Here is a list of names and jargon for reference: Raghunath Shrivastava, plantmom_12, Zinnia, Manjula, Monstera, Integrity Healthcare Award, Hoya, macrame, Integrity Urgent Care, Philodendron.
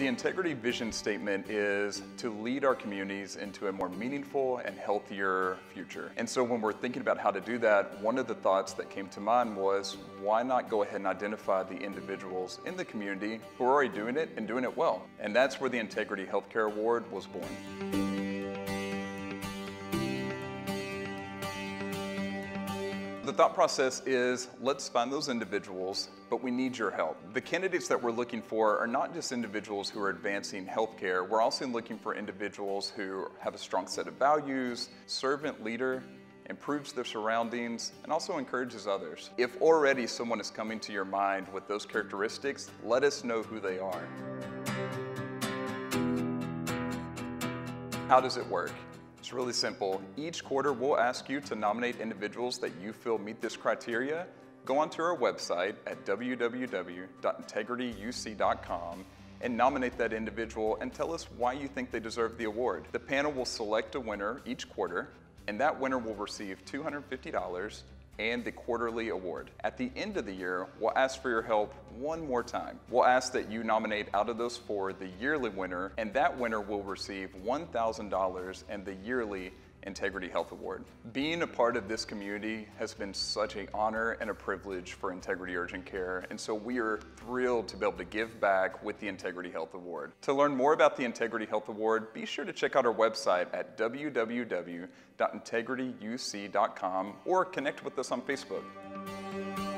The Integrity vision statement is to lead our communities into a more meaningful and healthier future. And so when we're thinking about how to do that, one of the thoughts that came to mind was, why not go ahead and identify the individuals in the community who are already doing it and doing it well? And that's where the Integrity Healthcare Award was born. The thought process is, let's find those individuals, but we need your help. The candidates that we're looking for are not just individuals who are advancing healthcare. We're also looking for individuals who have a strong set of values, servant leader, improves their surroundings, and also encourages others. If already someone is coming to your mind with those characteristics, let us know who they are. How does it work? It's really simple. Each quarter, we'll ask you to nominate individuals that you feel meet this criteria. Go onto our website at www.integrityuc.com and nominate that individual and tell us why you think they deserve the award. The panel will select a winner each quarter, and that winner will receive $250 and the quarterly award. At the end of the year, we'll ask for your help one more time. We'll ask that you nominate out of those four the yearly winner, and that winner will receive $1,000 and the yearly Integrity Health Award. Being a part of this community has been such an honor and a privilege for Integrity Urgent Care, and so we are thrilled to be able to give back with the Integrity Health Award. To learn more about the Integrity Health Award, be sure to check out our website at www.integrityuc.com or connect with us on Facebook.